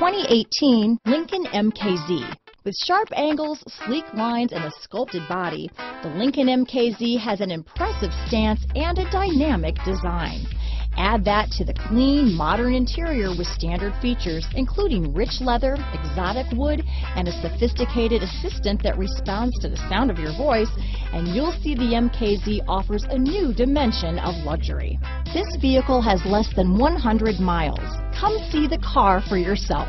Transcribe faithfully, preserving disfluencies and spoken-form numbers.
twenty eighteen Lincoln M K Z. With sharp angles, sleek lines, and a sculpted body, the Lincoln M K Z has an impressive stance and a dynamic design. Add that to the clean, modern interior with standard features, including rich leather, exotic wood, and a sophisticated assistant that responds to the sound of your voice, and you'll see the M K Z offers a new dimension of luxury. This vehicle has less than one hundred miles. Come see the car for yourself.